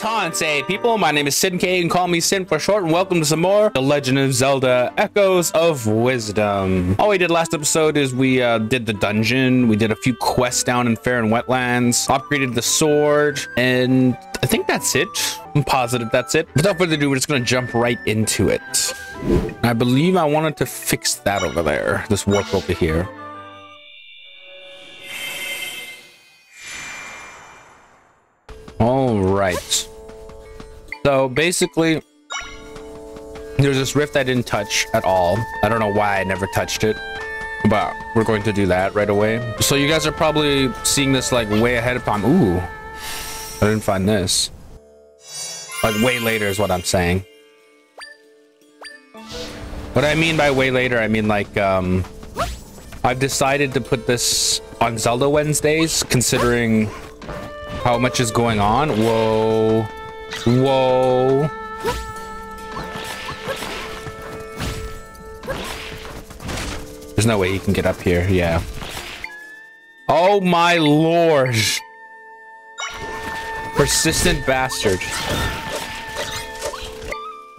Taunt save, people. My name is Sid K, and call me Sid for short, and welcome to some more The Legend of Zelda: Echoes of Wisdom. All we did last episode is we did the dungeon, we did a few quests down in Farron Wetlands, upgraded the sword, and I think that's it. I'm positive that's it. Without further ado, we're just gonna jump right into it. I believe I wanted to fix that over there, this warp over here. All right, so basically there's this rift I didn't touch at all. I don't know why I never touched it, but we're going to do that right away. So you guys are probably seeing this like way ahead of time. Ooh, I didn't find this. Like way later is what I'm saying. What I mean by way later, I mean like I've decided to put this on Zelda Wednesdays considering how much is going on. Whoa. Whoa. There's no way you can get up here. Yeah. Oh my lord. Persistent bastard.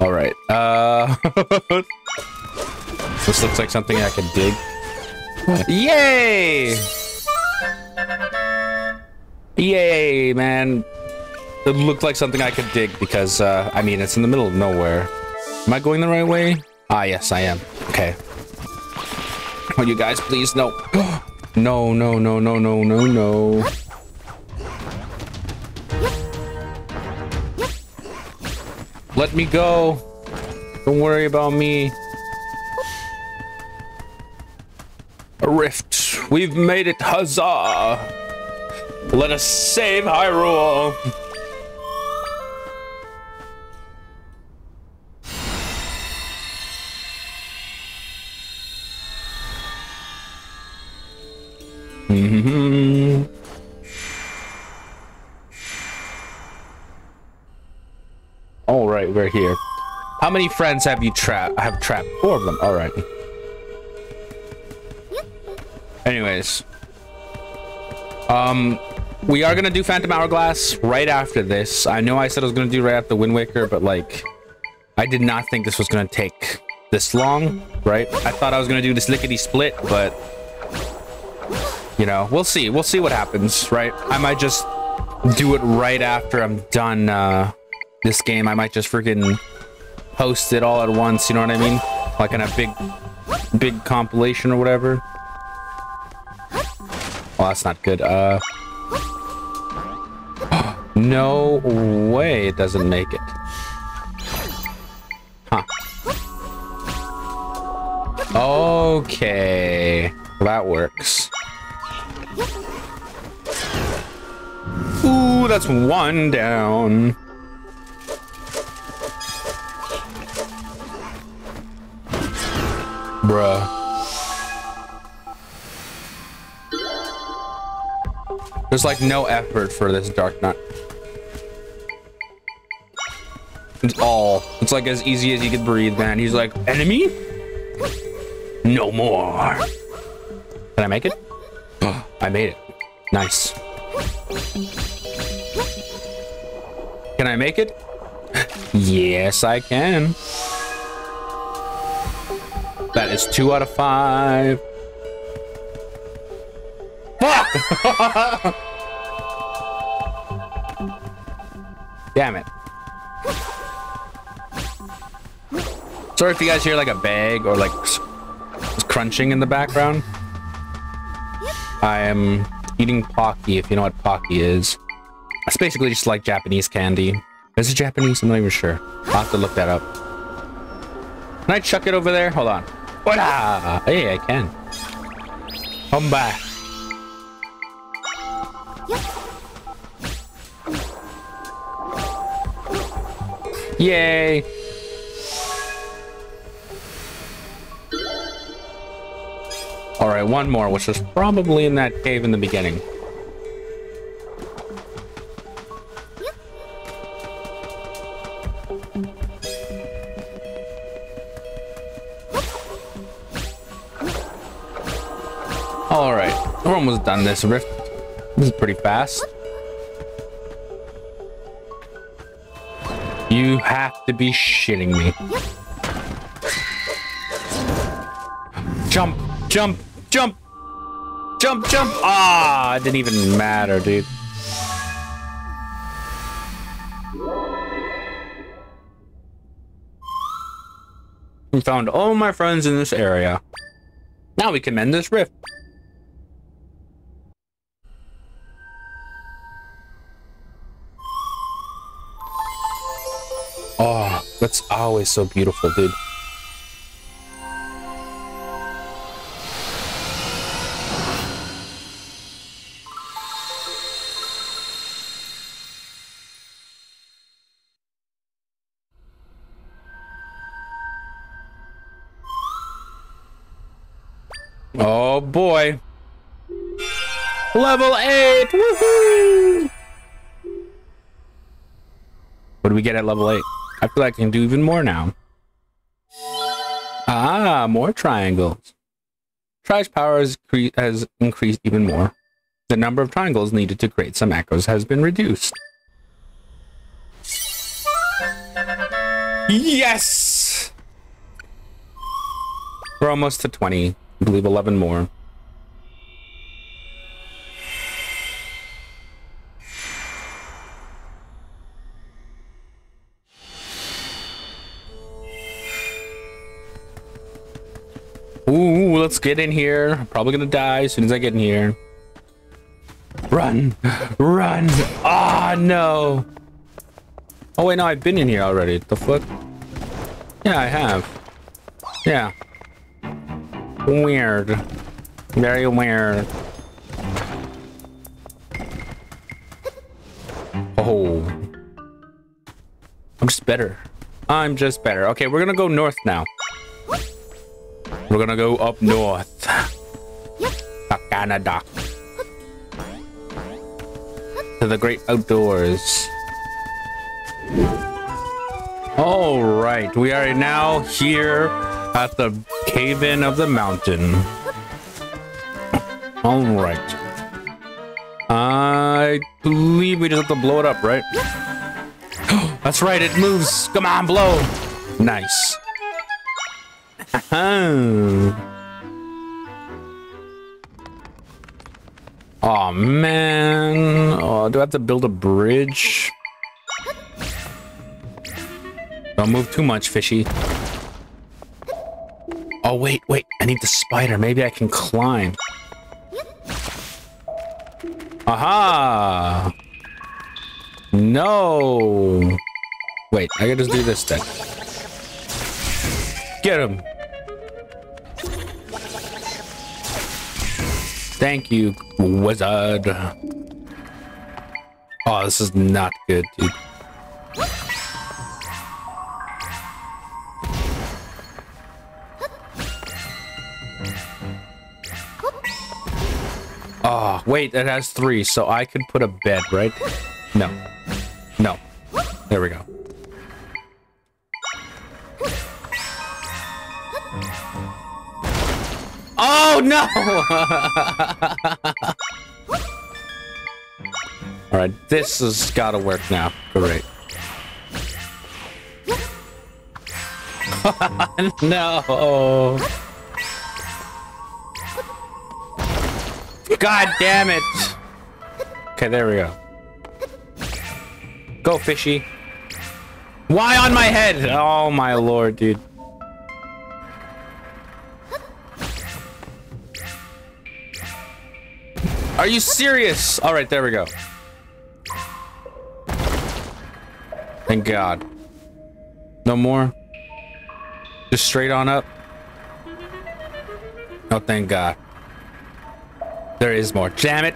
All right. This looks like something I could dig. Yay! Yay, man. It looked like something I could dig because, I mean, it's in the middle of nowhere. Am I going the right way? Ah, yes, I am. Okay. Oh, you guys, please, no. No, no, no, no, no, no, no. Let me go. Don't worry about me. A rift. We've made it. Huzzah. Let us save Hyrule. All right, we're here. How many friends have you trapped? I have trapped 4 of them. All right. Anyways, we are gonna do Phantom Hourglass right after this. I know I said I was gonna do right after Wind Waker, but like, I did not think this was gonna take this long, right? I thought I was gonna do this lickety split, but you know, we'll see what happens, right? I might just do it right after I'm done this game. I might just freaking post it all at once, you know what I mean? Like in a big compilation or whatever. Oh, that's not good. No way it doesn't make it. Huh. Okay. Well, that works. Ooh, that's 1 down. Bruh. There's like no effort for this Dark Knot. It's like as easy as you could breathe, man. He's like, enemy? No more. Did I make it? I made it. Nice. Can I make it? Yes, I can. That is 2 out of 5. Fuck! Damn it. Sorry if you guys hear like a bag or like crunching in the background. I am eating Pocky, if you know what Pocky is. It's basically just like Japanese candy. Is it Japanese? I'm not even sure. I'll have to look that up. Can I chuck it over there? Hold on. Hola! Hey, I can. Come back. Yay! All right, 1 more, which was probably in that cave in the beginning. All right, we're almost done this rift. This is pretty fast. You have to be shitting me. Jump, jump, jump, jump, jump. Ah, it didn't even matter, dude. We found all my friends in this area. Now we can end this rift. Oh, that's always so beautiful, dude. Oh boy. Level 8! Woohoo! What do we get at level 8? I feel like I can do even more now. Ah, more triangles. Tri's power has increased even more. The number of triangles needed to create some echoes has been reduced. Yes! We're almost to 20. I believe 11 more. Ooh, let's get in here. I'm probably gonna die as soon as I get in here. Run, run. Ah, no. Oh wait, no, I've been in here already. The fuck? Yeah, I have. Yeah. Weird. Very weird. Oh. I'm just better. I'm just better. Okay, we're gonna go north now. We're gonna go up north. To Canada. To the great outdoors. Alright, we are now here at the cave-in of the mountain. Alright. I believe we just have to blow it up, right? That's right, it moves. Come on, blow. Nice. Oh man. Oh, do I have to build a bridge? Don't move too much, fishy. Oh wait, wait, I need the spider. Maybe I can climb. Aha! No! Wait, I can just do this then. Get him! Thank you, wizard. Oh, this is not good, dude. Oh, wait, it has 3, so I could put a bed, right? No. No. There we go. Oh, no! All right, this has got to work now. Great. No! God damn it! Okay, there we go. Go, fishy. Why on my head? Oh, my lord, dude. Are you serious? All right, there we go. Thank God. No more? Just straight on up? Oh, thank God. There is more. Damn it.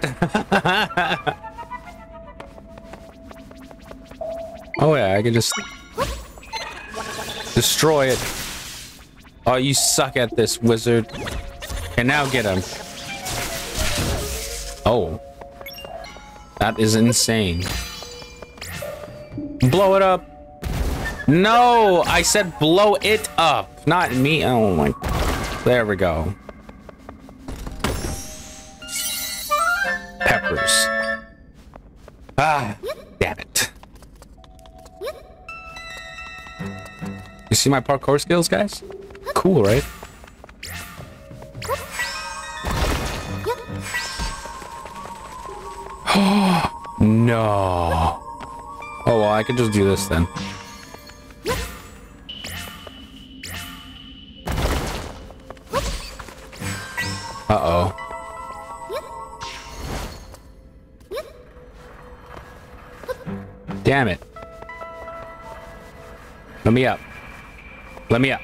Oh, yeah, I can just destroy it. Oh, you suck at this, wizard. And now get him. Oh. That is insane. Blow it up. No, I said blow it up, not me. Oh, my. There we go. Peppers. Ah, damn it. You see my parkour skills, guys? Cool, right? No. Oh, well, I can just do this then. Uh-oh. Damn it. Let me up. Let me up.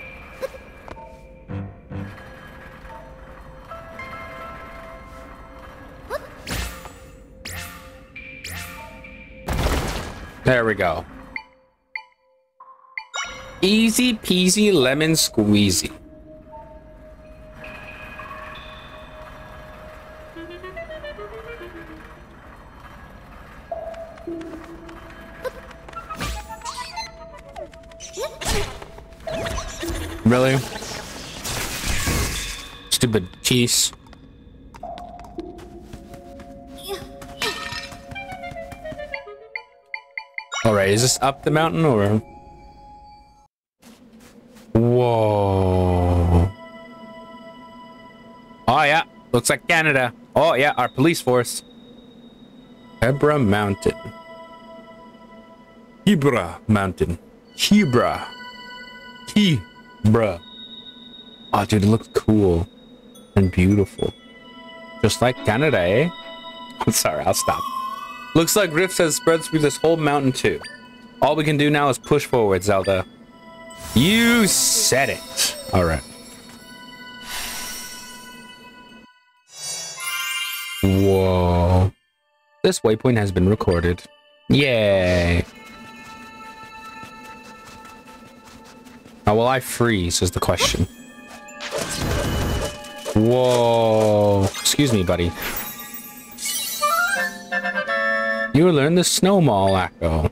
There we go. Easy peasy lemon squeezy. Really? Stupid cheese. Alright, is this up the mountain or? Whoa. Oh yeah, looks like Canada. Oh yeah, our police force. Hebra Mountain. Hebra Mountain. Hebra. He. Bruh. Oh, dude, it looks cool and beautiful. Just like Canada, eh? I'm sorry, I'll stop. Looks like rifts has spread through this whole mountain, too. All we can do now is push forward, Zelda. You said it. Alright. Whoa. This waypoint has been recorded. Yay. Now, will I freeze is the question. Whoa. Excuse me, buddy. You learned the snowball echo.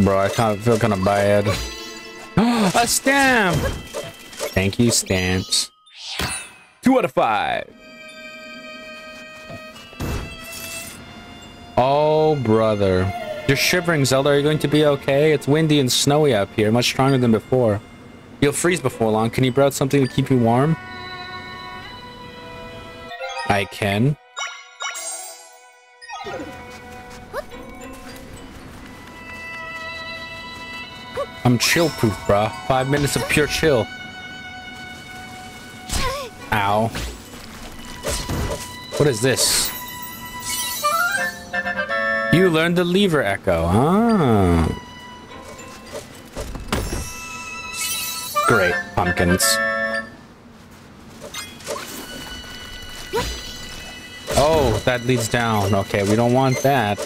Bro, I kind of feel kind of bad. A stamp! Thank you, stamps. 2 out of 5. Oh, brother. You're shivering, Zelda. Are you going to be okay? It's windy and snowy up here, much stronger than before. You'll freeze before long. Can you brew out something to keep you warm? I can. I'm chill-proof, bruh. 5 minutes of pure chill. Ow. What is this? You learned the lever echo, huh? Great, pumpkins. Oh, that leads down. Okay, we don't want that.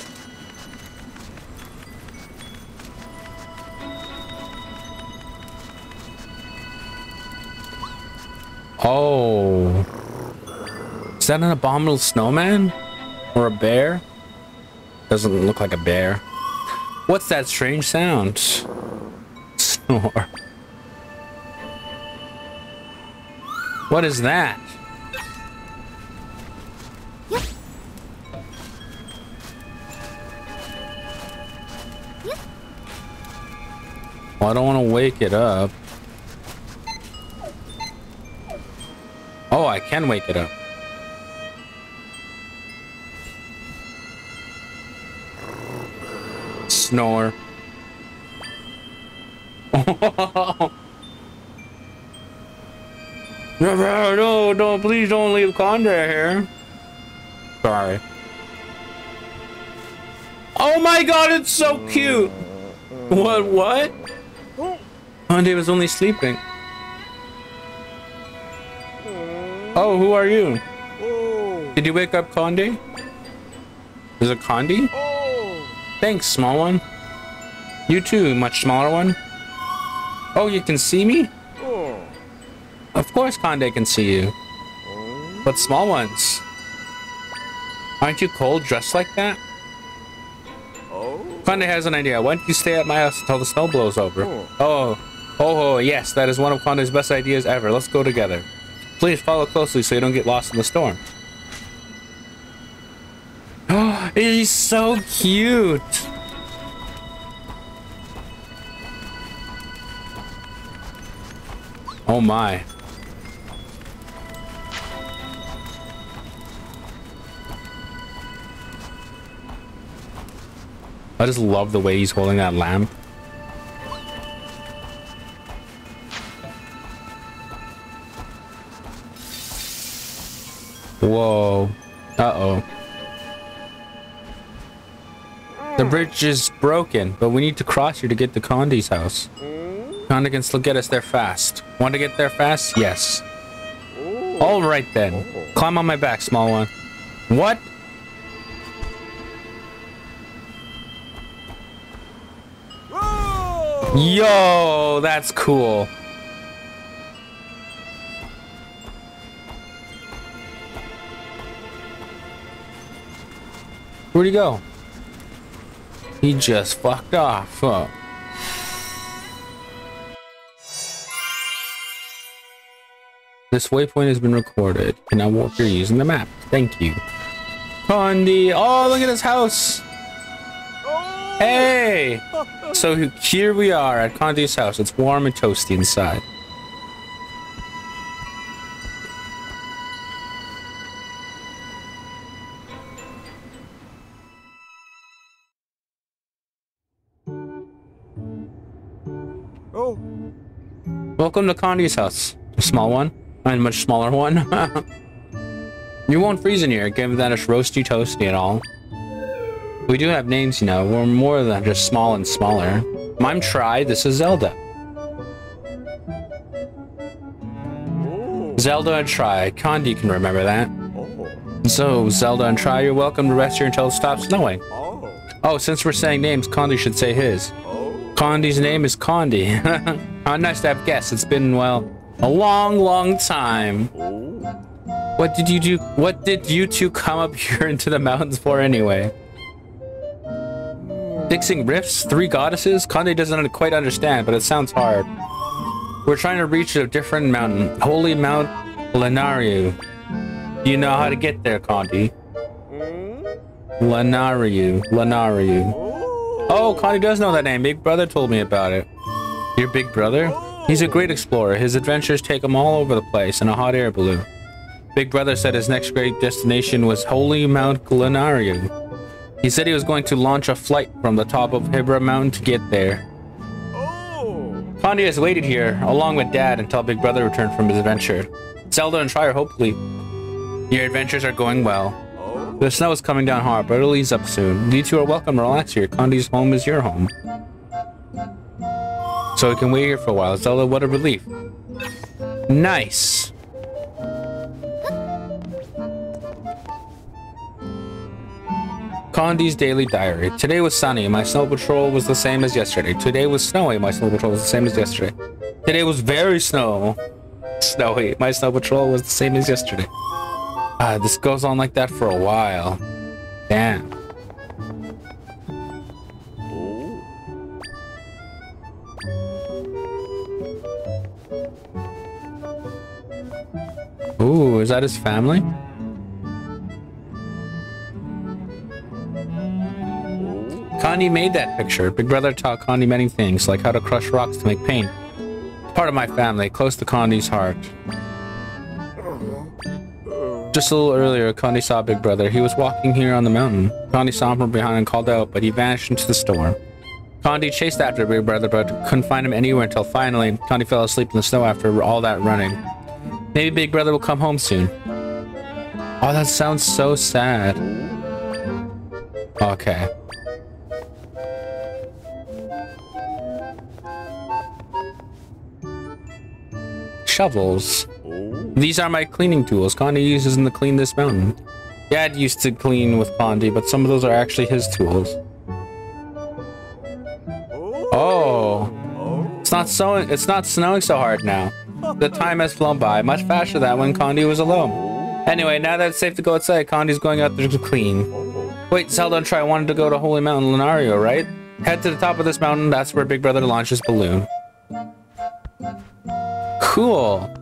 Oh. Is that an abominable snowman? Or a bear? Doesn't look like a bear. What's that strange sound? Snore. What is that? Well, I don't want to wake it up. Oh, I can wake it up. Snore. No, please don't leave Condor here. Sorry. Oh my god, it's so cute. What? Condor was only sleeping. Oh, who are you? Did you wake up Condor? Is it Condor? Thanks, small one. You too, much smaller one. Oh, you can see me? Of course Condé can see you. But small ones. Aren't you cold dressed like that? Condé has an idea. Why don't you stay at my house until the snow blows over? Oh, yes, that is one of Condé's best ideas ever. Let's go together. Please follow closely so you don't get lost in the storm. He's so cute. Oh my. I just love the way he's holding that lamp. Whoa. Uh-oh. The bridge is broken, but we need to cross here to get to Condi's house. Condi can still get us there fast. Want to get there fast? Yes. Alright then. Climb on my back, small one. What? Yo, that's cool. Where'd he go? He just fucked off. Oh. This waypoint has been recorded. Can I walk here using the map? Thank you. Condi. Oh, look at his house. Hey! So here we are at Condi's house. It's warm and toasty inside. Oh. Welcome to Condi's house. A small one. And a much smaller one. You won't freeze in here, given that it's roasty toasty and all. We do have names, you know. We're more than just small and smaller. I'm Tri, this is Zelda. Ooh. Zelda and Tri. Condi can remember that. Oh. So, Zelda and Tri, you're welcome to rest here until it stops snowing. Oh, since we're saying names, Condi should say his. Oh. Condi's name is Condi. How nice to have guests. It's been, well, a long, long time. Oh. What did you do? What did you two come up here into the mountains for anyway? Fixing rifts, three goddesses? Condi doesn't quite understand, but it sounds hard. We're trying to reach a different mountain, Holy Mount Lanayru. You know how to get there, Condi. Lanayru. Oh, Condi does know that name. Big brother told me about it. Your big brother? He's a great explorer. His adventures take him all over the place in a hot air balloon. Big brother said his next great destination was Holy Mount Glenario. He said he was going to launch a flight from the top of Hebra Mountain to get there. Oh. Condi has waited here, along with Dad, until Big Brother returned from his adventure. Zelda and Tri, hopefully your adventures are going well. Oh. The snow is coming down hard, but it'll ease up soon. You two are welcome to relax here. Condi's home is your home. So we can wait here for a while. Zelda, what a relief. Nice. Condi's daily diary. Today was sunny. My snow patrol was the same as yesterday. Today was snowy. My snow patrol was the same as yesterday. Today was very snowy. My snow patrol was the same as yesterday. This goes on like that for a while. Damn. Ooh, is that his family? Condi made that picture. Big Brother taught Condi many things, like how to crush rocks to make paint. Part of my family, close to Condi's heart. Just a little earlier, Condi saw Big Brother. He was walking here on the mountain. Condi saw him from behind and called out, but he vanished into the storm. Condi chased after Big Brother, but couldn't find him anywhere until finally, Condi fell asleep in the snow after all that running. Maybe Big Brother will come home soon. Oh, that sounds so sad. Okay. Shovels. These are my cleaning tools Condi uses to clean this mountain. Dad used to clean with Condi, but some of those are actually his tools. Oh, it's not snowing so hard now. The time has flown by much faster than when Condi was alone. Anyway, now that it's safe to go outside, Condi's going out there to clean. Wait, Zelda and Tri wanted to go to Holy Mountain Lanayru, right? Head to the top of this mountain. That's where Big Brother launched his balloon. Cool.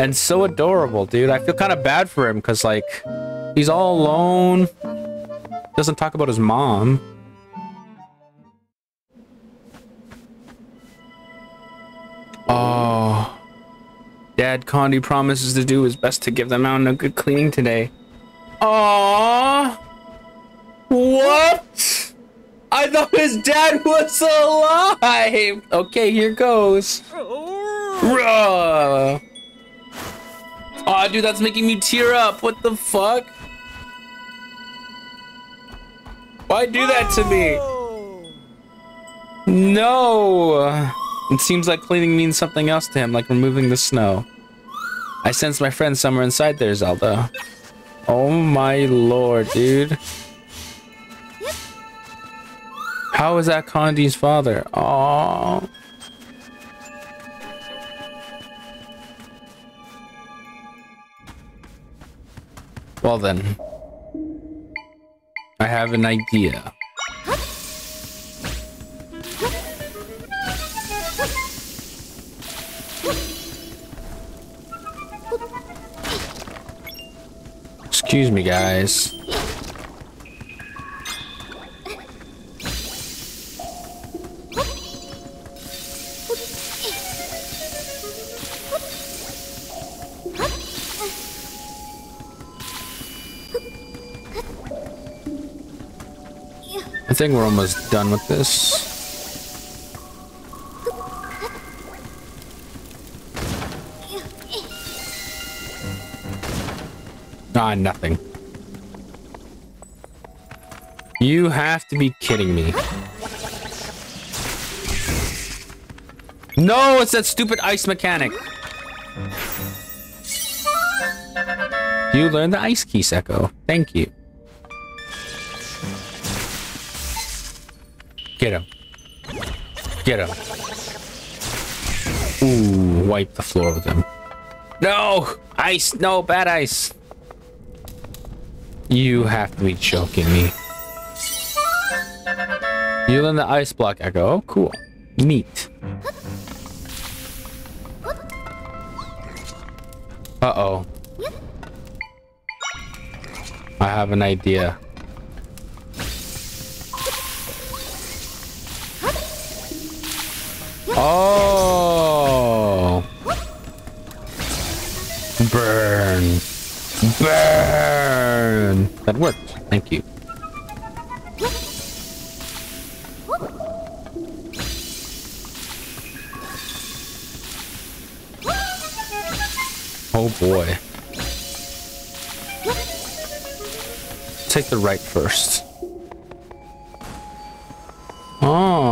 And so adorable, dude. I feel kind of bad for him because, like, he's all alone. Doesn't talk about his mom. Oh. Dad Condi promises to do his best to give the mountain a good cleaning today. Aww. What? I thought his dad was alive. Okay, here goes. Ruh. Aw, dude, that's making me tear up. What the fuck? Why do that to me? No. It seems like cleaning means something else to him, like removing the snow. I sense my friend somewhere inside there, Zelda. Oh my lord, dude. How is that Condi's father? Aww. Well then. I have an idea. Excuse me, guys. I think we're almost done with this. Ah, nothing. You have to be kidding me. No, it's that stupid ice mechanic. You learned the ice key, Echo. Thank you. Get him. Get him. Ooh, wipe the floor with him. No! Ice! No, bad ice! You have to be joking me. You learn the ice block, Echo. Oh, cool. Neat. Uh-oh. I have an idea. Oh, burn, burn. That worked. Thank you. Oh boy. Take the right first. Oh.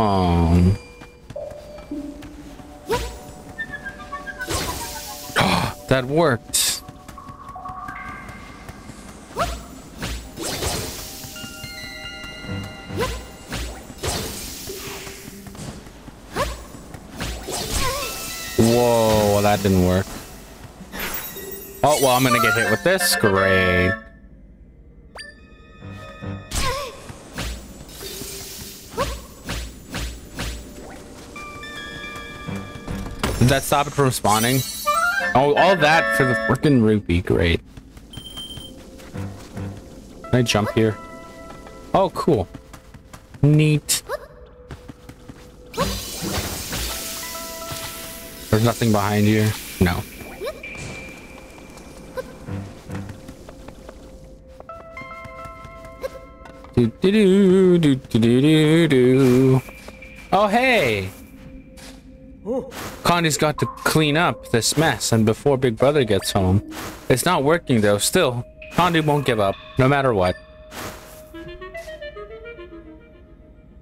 That worked. Whoa, that didn't work. Oh, well, I'm gonna get hit with this. Great. Did that stop it from spawning? Oh, all that for the frickin' rupee. Great. Can I jump here? Oh, cool. Neat. There's nothing behind here? No. Do do do do do do do. Oh, hey! Condi's got to clean up this mess and before Big Brother gets home. It's not working though. Still, Condi won't give up, no matter what.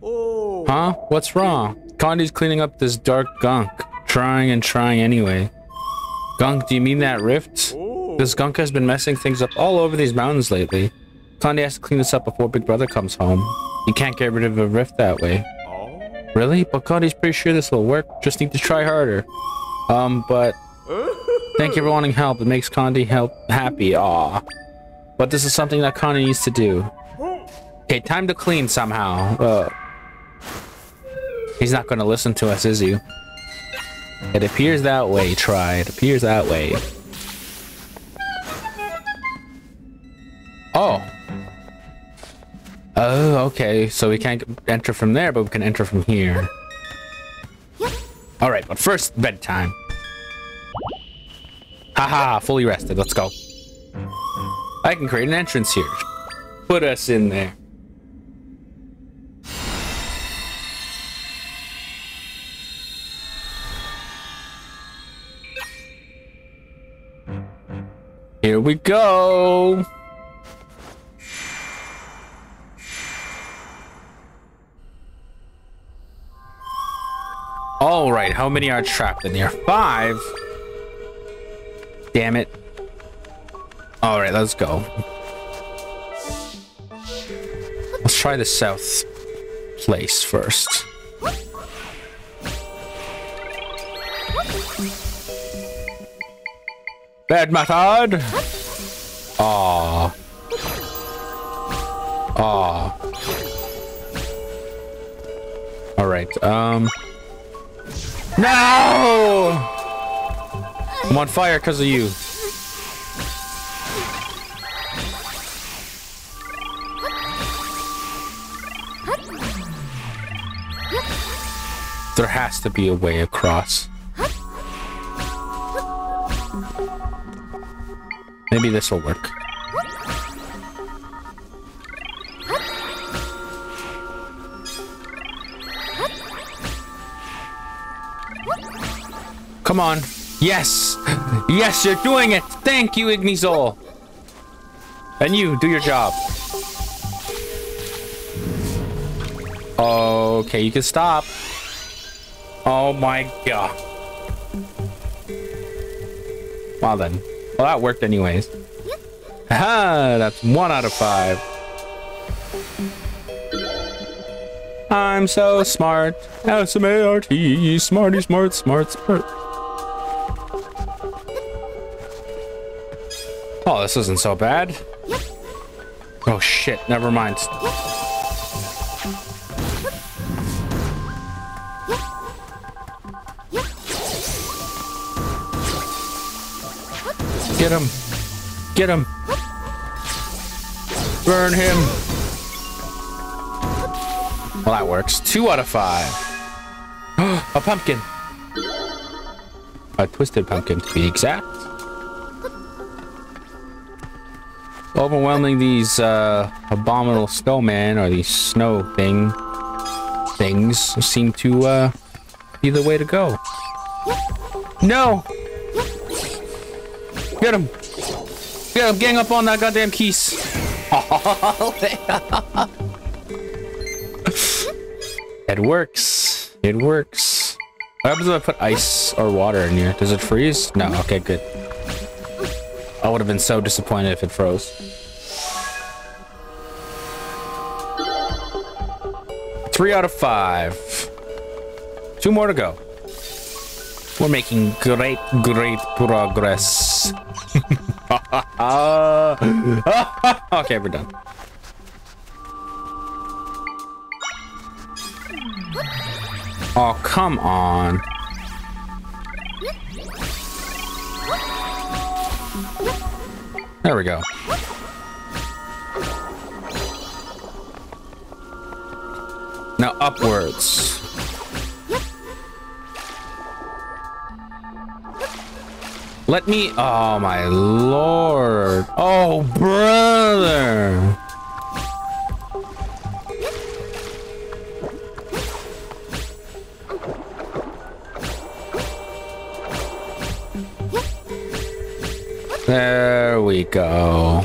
Oh. Huh? What's wrong? Condi's cleaning up this dark gunk. Trying and trying anyway. Gunk, do you mean that rift? Oh. This gunk has been messing things up all over these mountains lately. Condi has to clean this up before Big Brother comes home. You can't get rid of a rift that way. Really? But Condi's pretty sure this will work. Just need to try harder. But thank you for wanting help. It makes Condi happy. Aw. But this is something that Condi needs to do. Okay, time to clean somehow. He's not going to listen to us, is he? It appears that way, try. It appears that way. Oh. Oh, okay. So we can't enter from there, but we can enter from here. Alright, but first, bedtime. Haha, fully rested. Let's go. I can create an entrance here. Put us in there. Here we go. All right, how many are trapped in here? 5. Damn it. All right, let's go. Let's try the south place first. Bad method. Aww. Aww. All right. No! I'm on fire because of you. There has to be a way across. Maybe this will work. Come on. Yes! Yes, you're doing it! Thank you, Ignizol! And you, do your job. Okay, you can stop. Oh my god. Well then. Well, that worked anyways. Haha, that's 1 out of 5. I'm so smart. S-M-A-R-T. Smarty, smart, smart, smart. Oh, this isn't so bad. Oh shit, never mind. Get him. Get him. Burn him. Well, that works. 2 out of 5. A pumpkin. A twisted pumpkin, to be exact. Overwhelming these abominable snowmen, or these snow things seem to be the way to go. No! Get him! Get him! Gang up on that goddamn keys! It works. It works. What happens if I put ice or water in here? Does it freeze? No. Okay, good. I would have been so disappointed if it froze. Three out of 5. 2 more to go. We're making great, great progress. Okay, we're done. Oh, come on. There we go. Now upwards. Let me... Oh, my lord. Oh, brother. There we go.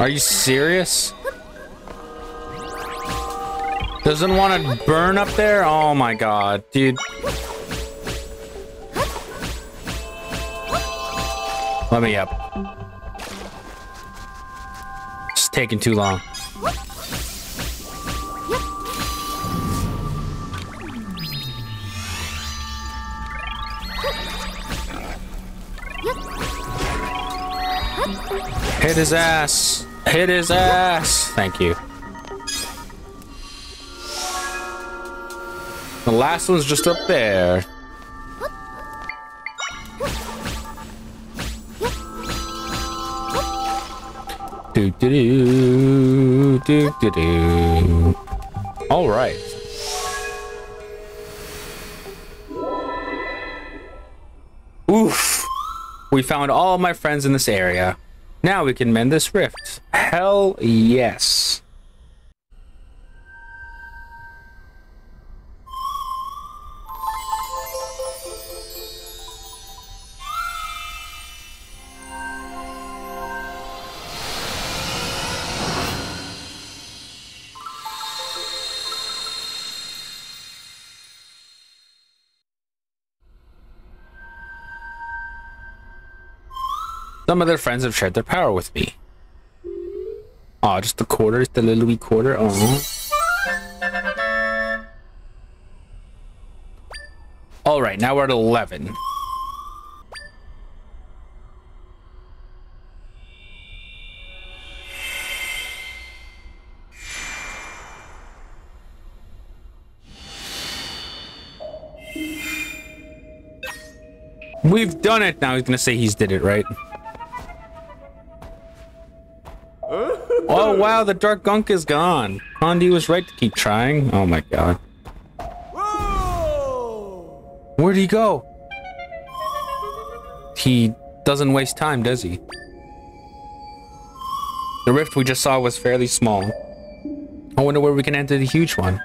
Are you serious? Doesn't want to burn up there? Oh my god, dude. Let me up. It's taking too long. Hit his ass. Hit his ass. Thank you. The last one's just up there. Do do do do do do. All right. Oof. We found all my friends in this area. Now we can mend this rift. Hell yes. Some of their friends have shared their power with me. Aw, just the quarters, the little wee quarter. All right, now we're at 11. We've done it. Now he's gonna say he's did it, right? Oh wow, the dark gunk is gone. Condi was right to keep trying. Oh my god. Whoa! Where'd he go? He doesn't waste time, does he? The rift we just saw was fairly small. I wonder where we can enter the huge one.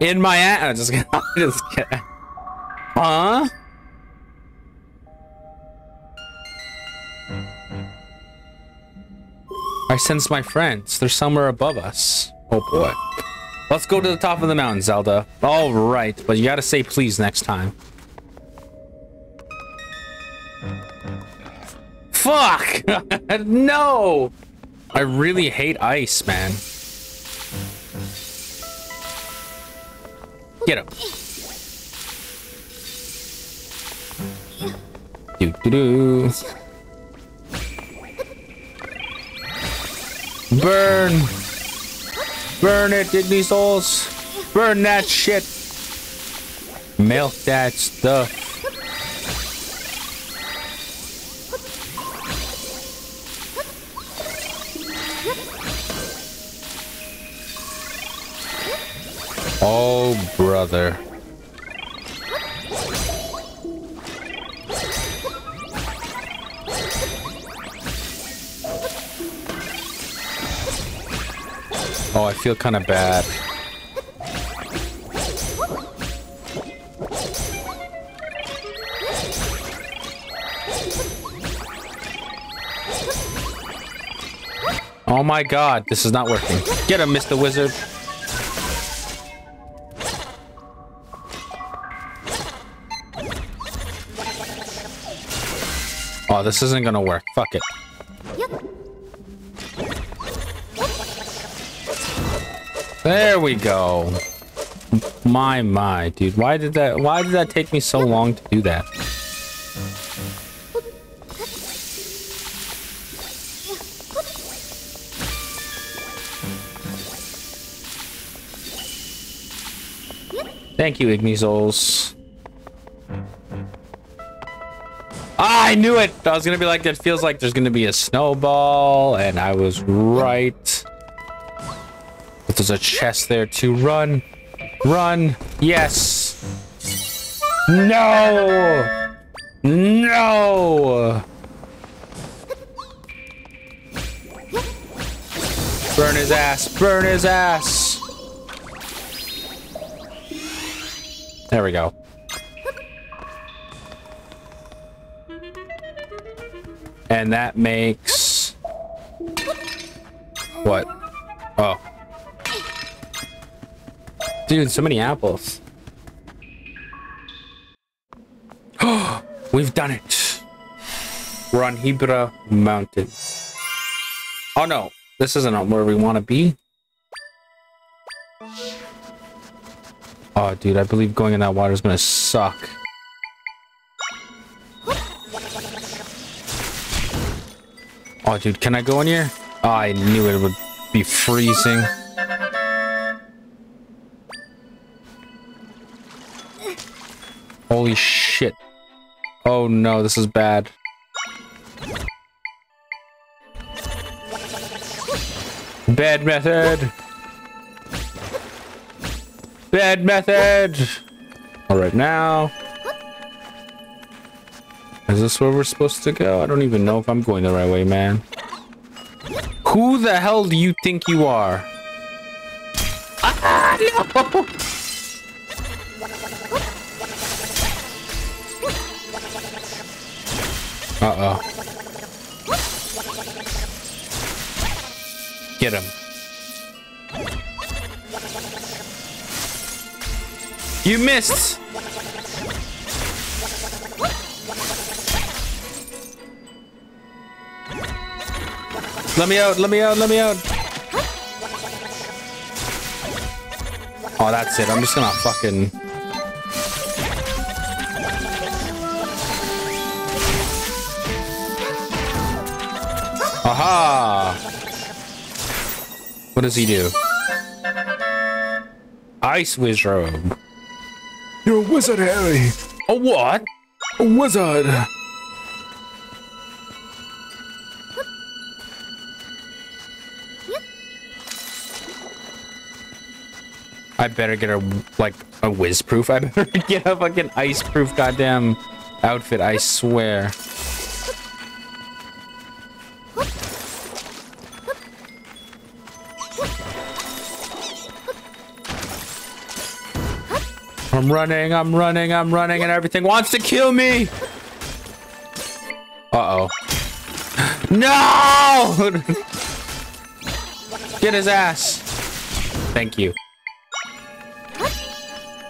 In my ass. Just kidding. Huh? I sense my friends. They're somewhere above us. Oh boy. Let's go to the top of the mountain, Zelda. All right, but you gotta say please next time. Fuck! No! I really hate ice, man. Get him. Doo-doo-doo. Burn! Burn it, Ignizols! Burn that shit! Melt that stuff! Oh, brother. Oh, I feel kind of bad. Oh my god, this is not working. Get him, Mr. Wizard. Oh, this isn't gonna work. Fuck it. There we go. My, dude. Why did that take me so long to do that? Thank you, Ignizols. Ah, I knew it. I was gonna be like, it feels like there's gonna be a snowball, and I was right. There's a chest there to run. Run. Yes. No. No. Burn his ass. Burn his ass. There we go. And that makes... What? Oh. Dude, so many apples. We've done it. We're on Hebra Mountain. Oh no, this isn't where we want to be. Oh dude, I believe going in that water is gonna suck. Oh dude, can I go in here? Oh, I knew it would be freezing. Holy shit. Oh no, this is bad. Bad method. Bad method. All right, now. Is this where we're supposed to go? I don't even know if I'm going the right way, man. Who the hell do you think you are? Ah, no! Uh-oh. Get him. You missed! Let me out, let me out, let me out. Oh, that's it. I'm just gonna fucking... Aha! What does he do? Ice Wizzrobe. You're a wizard, Harry. A what? A wizard. I better get a whiz proof. I better get a fucking ice proof goddamn outfit, I swear. I'm running, and everything wants to kill me. Uh-oh. No! Get his ass. Thank you.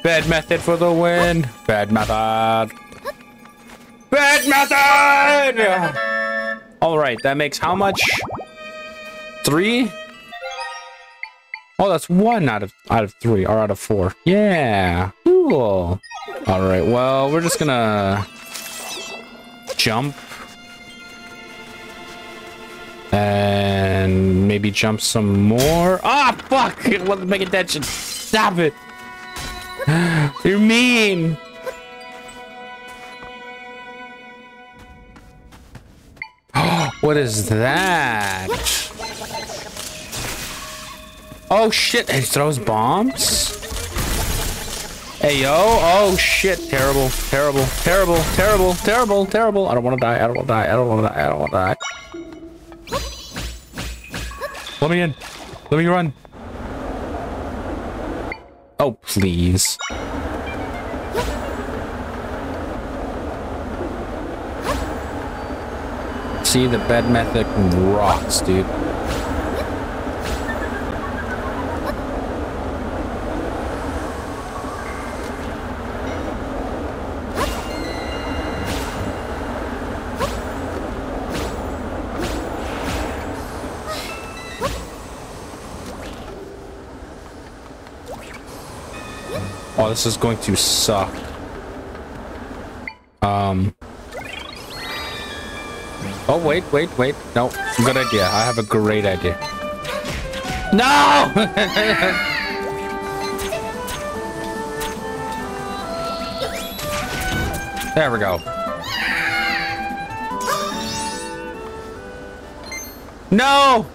Bad method for the win. Bad method. Bad method! All right, that makes how much? 3? Oh, that's 1 out of 3 or out of 4. Yeah, cool. All right, well, we're just gonna jump and maybe jump some more. Ah, fuck! It wasn't paying attention. Stop it. You're mean. What is that? Oh shit, it throws bombs? Hey yo, oh shit, terrible, terrible, terrible, terrible, terrible, terrible. I don't wanna die, I don't wanna die, I don't wanna die, I don't wanna die. Let me in. Let me run. Oh please. See, the bed method rocks, dude. Oh, this is going to suck. Oh, wait, wait, wait. No, good idea. I have a great idea. No! There we go. No!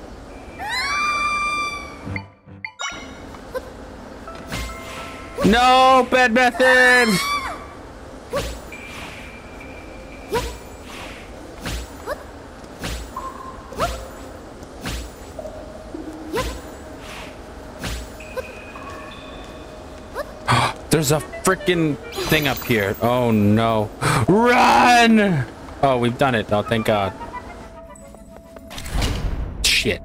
No, bad method! There's a freaking thing up here. Oh no. Run! Oh, we've done it. Oh, thank God. Shit.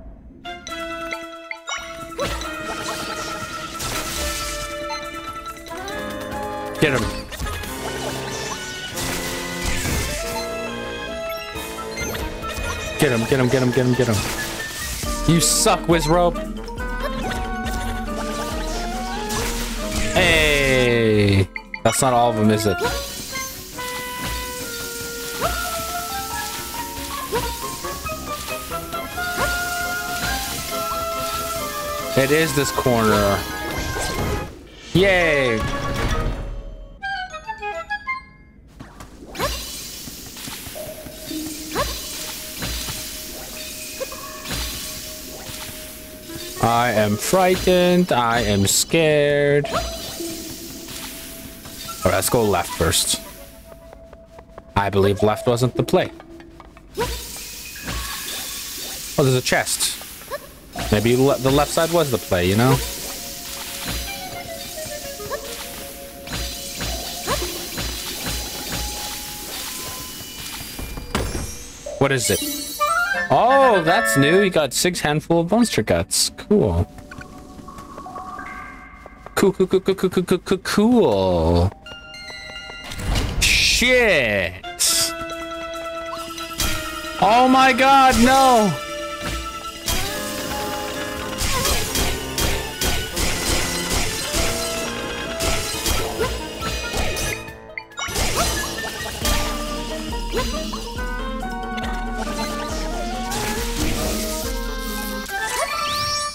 Get him. Get him, get him, get him, get him, get him. You suck, Wizzrobe. Hey! That's not all of them, is it? It is this corner. Yay! I am frightened. I am scared. All right, let's go left first. I believe left wasn't the play. Oh, there's a chest. Maybe the left side was the play, you know? What is it? Oh, that's new. You got 6 handfuls of monster guts. Cool. Cool. Shit. Oh my god, no.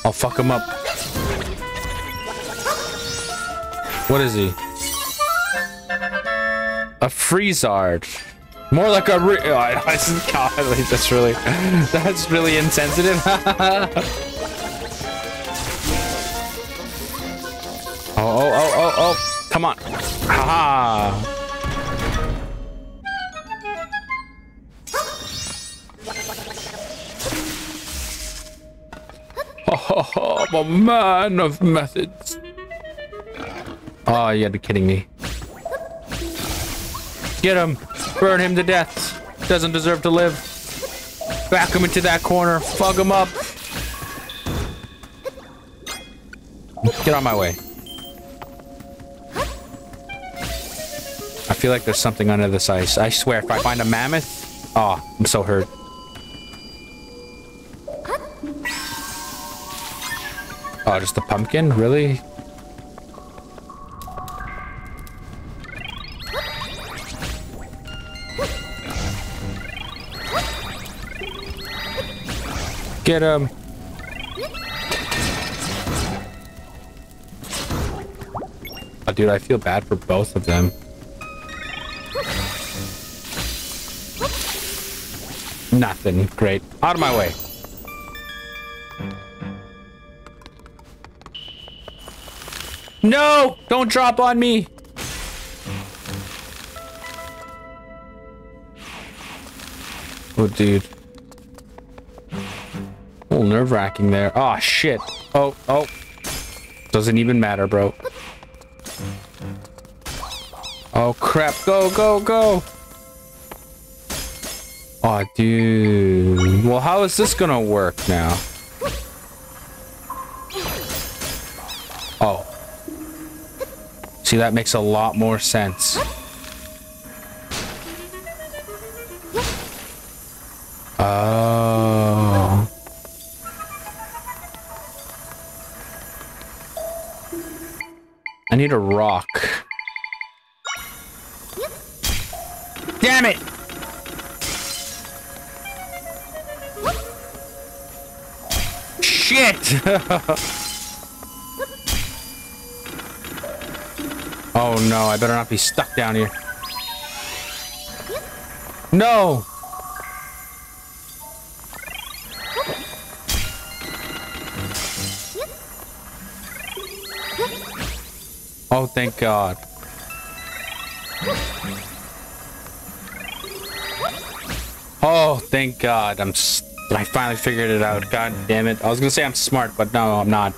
I'll fuck him up. What is he? A Freezard. More like a God, that's really... That's really insensitive. Oh. Come on. Haha. Oh, I'm a man of methods. Oh, you gotta be kidding me. Get him. Burn him to death. Doesn't deserve to live. Back him into that corner. Fuck him up. Get on my way. I feel like there's something under this ice. I swear, if I find a mammoth... Oh, I'm so hurt. Oh, just the pumpkin? Really? Get him. Oh, dude, I feel bad for both of them. Nothing. Great. Out of my way. No! Don't drop on me! Oh, dude. A little nerve-wracking there. Oh, shit. Oh. Doesn't even matter, bro. Oh, crap. Go! Oh, dude. Well, how is this gonna work now? Oh. See, that makes a lot more sense. Oh. I need a rock. Damn it! Shit! Oh no, I better not be stuck down here. No! Oh, thank God. Oh, thank God. I finally figured it out. God damn it. I was gonna say I'm smart, but no, I'm not.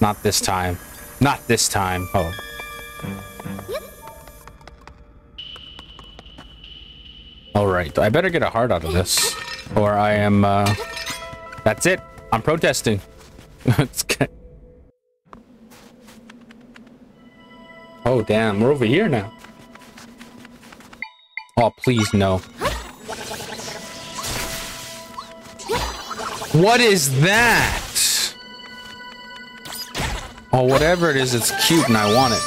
Not this time. Not this time. Oh. Alright, I better get a heart out of this. Or I am, That's it! I'm protesting! Oh, damn, we're over here now. Oh, please, no. What is that? Oh, whatever it is, it's cute and I want it.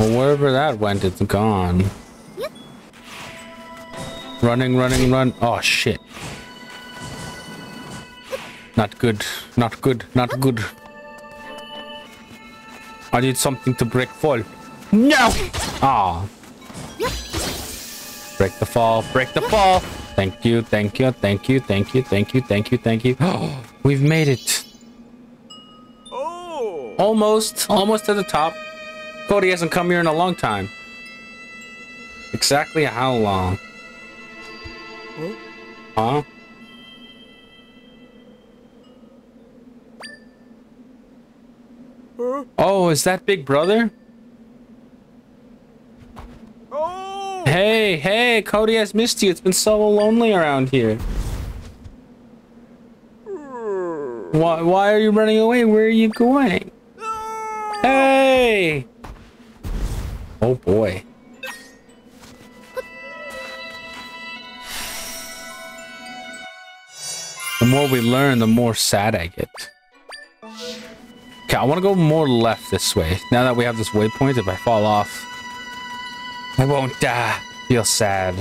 Well, wherever that went, it's gone. Run. Oh, shit. Not good. I need something to break fall. No! Ah. Oh. Break the fall. Break the fall. Thank you. Thank you. Thank you. Thank you. Thank you. Thank you. Thank you. Oh, we've made it. Oh, almost. Almost to the top. Cody hasn't come here in a long time. Exactly how long? Huh? Oh, is that Big Brother? Oh! Hey, hey, Cody has missed you. It's been so lonely around here. Why are you running away? Where are you going? No! Hey! Oh boy. The more we learn, the more sad I get. Okay, I want to go more left this way. Now that we have this waypoint, if I fall off, I won't die. Feel sad.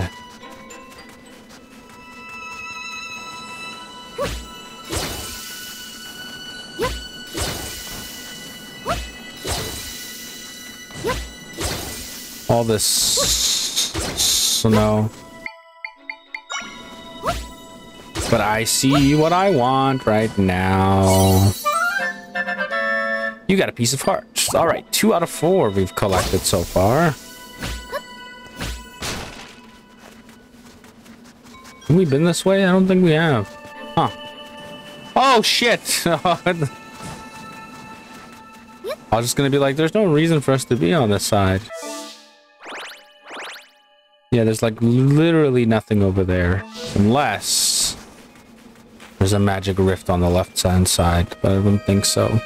All this snow. But I see what I want right now. You got a piece of heart. All right, 2 out of 4 we've collected so far. Have we been this way? I don't think we have. Huh. Oh, shit. I was just going to be like, there's no reason for us to be on this side. Yeah, there's like literally nothing over there. Unless... there's a magic rift on the left hand side, but I don't think so.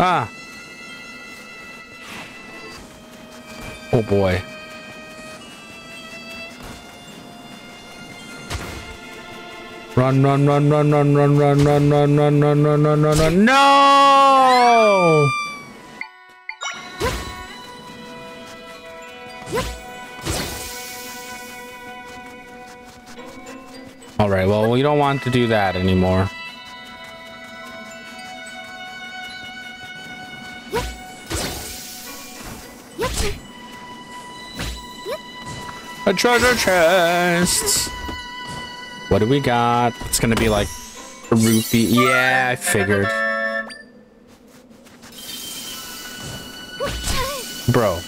Ah! Oh boy. Run, run, run, run, run, run, run, run, run, run, run, run, run, run, run. No! All right, well, we don't want to do that anymore. A treasure chest. What do we got? It's going to be like a rupee. Yeah, I figured. Bro.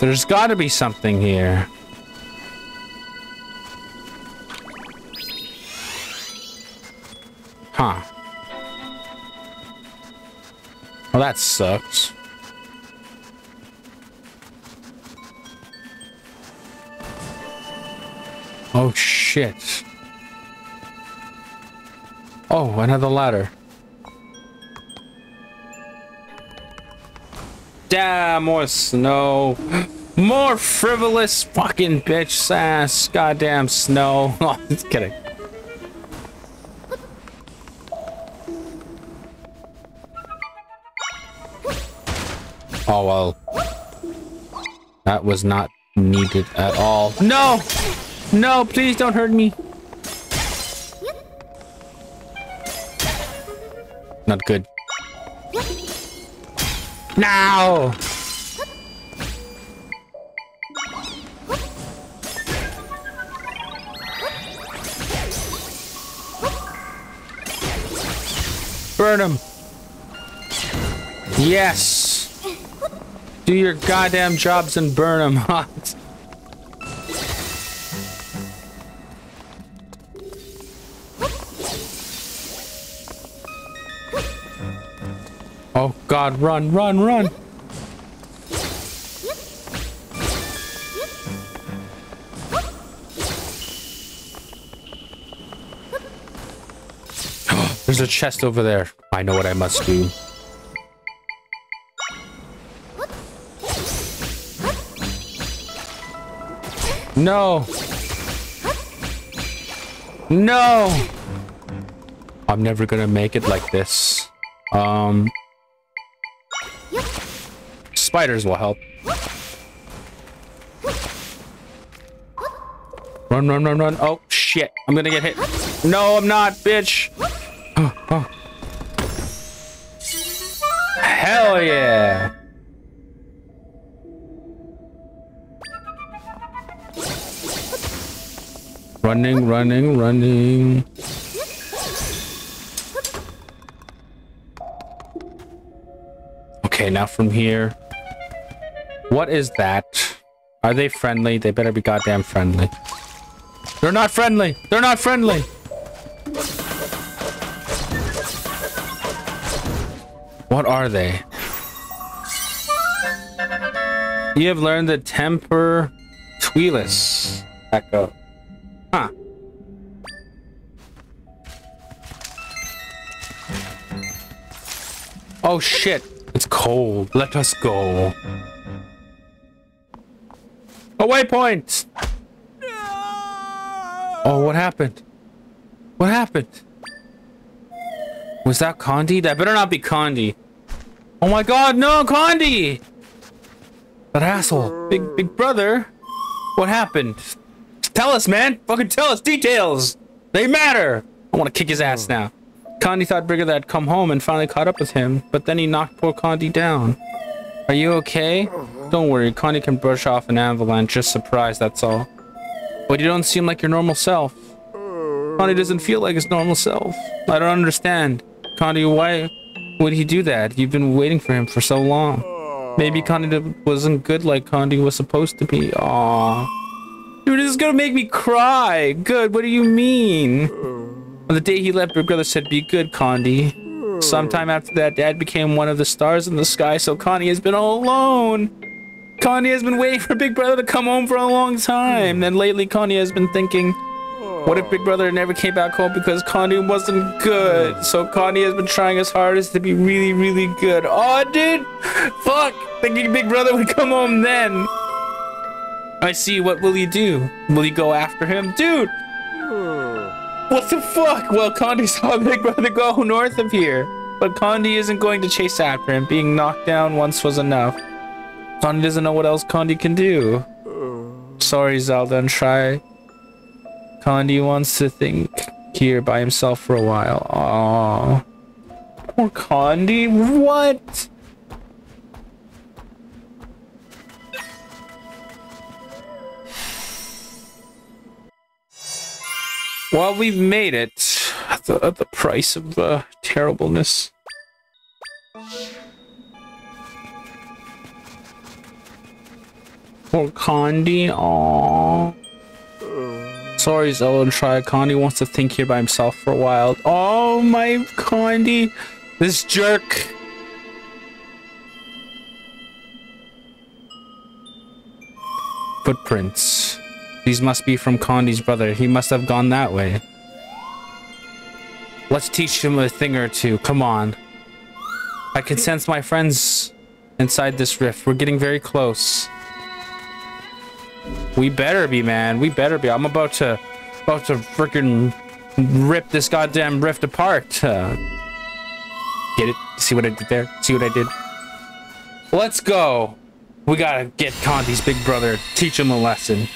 There's got to be something here. Huh. Well, that sucks. Oh, shit. Oh, another ladder. Damn, more snow. More frivolous fucking bitch sass. Goddamn snow. Oh, just kidding. Oh, well. That was not needed at all. No! No, please don't hurt me. Not good. Now! Burn him! Yes! Do your goddamn jobs and burn him, huh? Oh God, run, run, run. There's a chest over there. I know what I must do. No. No. I'm never gonna make it like this. Spiders will help. Run, run, run, run. Oh, shit. I'm gonna get hit. No, I'm not, bitch. Oh. Hell yeah! Running, running, running. Okay, now from here. What is that? Are they friendly? They better be goddamn friendly. They're not friendly! They're not friendly! What are they? You have learned the temper Twi'lus Echo. Huh. Oh shit. It's cold. Let us go. A waypoint! No! Oh, what happened? What happened? Was that Condi? That better not be Condi. Oh my god, no, Condi! That asshole. Big brother. What happened? Tell us, man. Fucking tell us details. They matter. I want to kick his ass now. Condi thought Brigger that had come home and finally caught up with him, but then he knocked poor Condi down. Are you okay? Don't worry. Condi can brush off an avalanche. Just surprised, that's all. But you don't seem like your normal self. Condi doesn't feel like his normal self. I don't understand. Condi, why would he do that? You've been waiting for him for so long. Maybe Condi wasn't good like Condi was supposed to be. Aww. Dude, this is gonna make me cry. Good, what do you mean? On the day he left, Big Brother said, be good, Condi. Sometime after that, Dad became one of the stars in the sky, so Condi has been all alone. Condi has been waiting for Big Brother to come home for a long time. And lately, Condi has been thinking, what if Big Brother never came back home because Condi wasn't good? So Condi has been trying his hardest to be really, really good. Aw, oh, dude! Fuck! Thinking Big Brother would come home then. I see, what will you do? Will you go after him? Dude! What the fuck? Well, Condi saw Big Brother go north of here. But Condi isn't going to chase after him. Being knocked down once was enough. Condi doesn't know what else Condi can do. Sorry, Zelda, and try... Condi wants to think here by himself for a while. Aww. Poor Condi. What? Well, we've made it at the price of terribleness. Poor Condi. Aww. Sorry, Zelda and try. Condi wants to think here by himself for a while. Oh my Condi, this jerk. Footprints. These must be from Condi's brother. He must have gone that way. Let's teach him a thing or two. Come on. I can sense my friends inside this rift. We're getting very close. We better be, man. We better be. I'm about to freaking rip this goddamn rift apart. Get it? See what I did there? See what I did? Let's go. We gotta get Condi's big brother. Teach him a lesson.